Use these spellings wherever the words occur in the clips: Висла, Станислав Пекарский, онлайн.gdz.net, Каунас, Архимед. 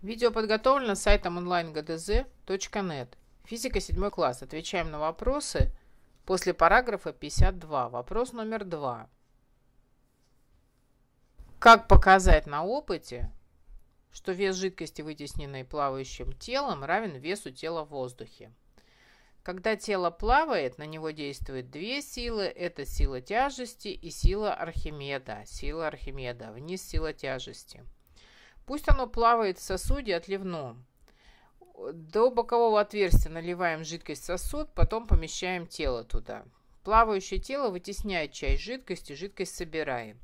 Видео подготовлено сайтом онлайн.gdz.net. Физика 7 класс. Отвечаем на вопросы после параграфа 52. Вопрос номер 2. Как показать на опыте, что вес жидкости, вытесненной плавающим телом, равен весу тела в воздухе? Когда тело плавает, на него действуют две силы. Это сила тяжести и сила Архимеда. Сила Архимеда. Вниз сила тяжести. Пусть оно плавает в сосуде отливном. До бокового отверстия наливаем жидкость в сосуд, потом помещаем тело туда. Плавающее тело вытесняет часть жидкости, жидкость собираем.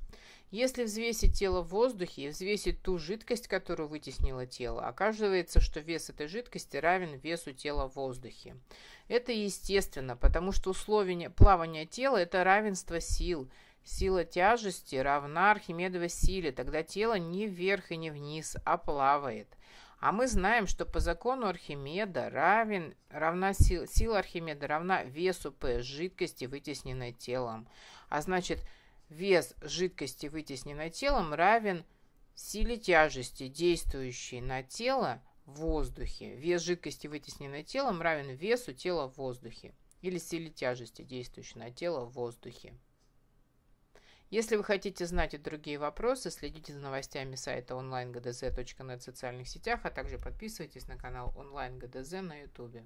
Если взвесить тело в воздухе и взвесить ту жидкость, которую вытеснило тело, оказывается, что вес этой жидкости равен весу тела в воздухе. Это естественно, потому что условие плавания тела – это равенство сил. Сила тяжести равна Архимедовой силе, тогда тело не вверх и не вниз, а плавает. А мы знаем, что по закону Архимеда сила Архимеда равна весу P жидкости, вытесненной телом. А значит, вес жидкости, вытесненной телом, равен силе тяжести, действующей на тело в воздухе. Вес жидкости, вытесненной телом, равен весу тела в воздухе. Или силе тяжести, действующей на тело в воздухе. Если вы хотите знать и другие вопросы, следите за новостями сайта онлайн.gdz.net в социальных сетях, а также подписывайтесь на канал онлайн.gdz на YouTube.